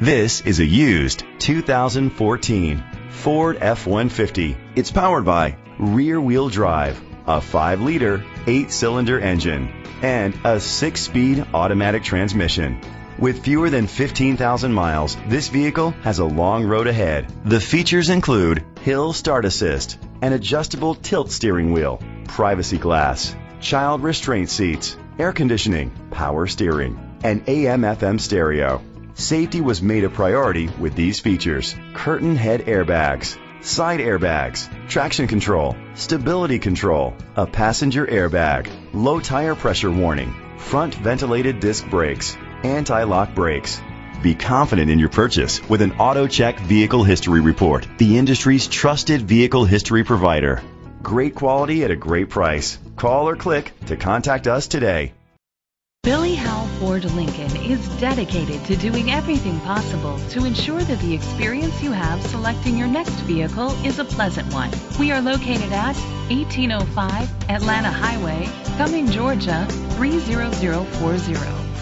This is a used 2014 Ford F-150. It's powered by rear-wheel drive, a 5-liter, 8-cylinder engine, and a 6-speed automatic transmission. With fewer than 15,000 miles, this vehicle has a long road ahead. The features include hill start assist, an adjustable tilt steering wheel, privacy glass, child restraint seats, air conditioning, power steering, and AM/FM stereo. Safety was made a priority with these features: curtain head airbags, side airbags, traction control, stability control, a passenger airbag, low tire pressure warning, front ventilated disc brakes, anti-lock brakes. Be confident in your purchase with an AutoCheck Vehicle History Report, the industry's trusted vehicle history provider. Great quality at a great price. Call or click to contact us today. Billy Howell Ford Lincoln is dedicated to doing everything possible to ensure that the experience you have selecting your next vehicle is a pleasant one. We are located at 1805 Atlanta Highway, Cumming, Georgia 30040.